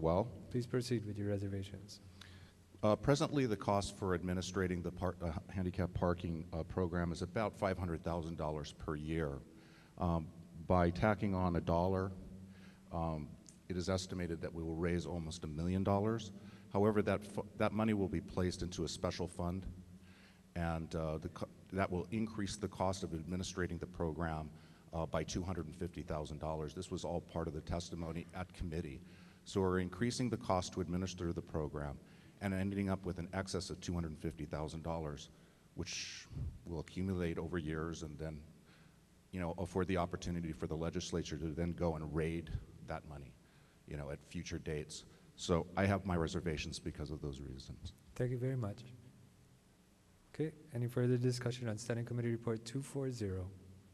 well. Please proceed with your reservations. Presently, the cost for administrating the handicap parking program is about $500,000 per year. By tacking on $1, it is estimated that we will raise almost $1 million. However, that money will be placed into a special fund, and that will increase the cost of administrating the program by $250,000. This was all part of the testimony at committee. So we're increasing the cost to administer the program and ending up with an excess of $250,000, which will accumulate over years and then, you know, afford the opportunity for the legislature to then go and raid that money, you know, at future dates. So I have my reservations because of those reasons. Thank you very much. Okay, any further discussion on Standing Committee Report 240?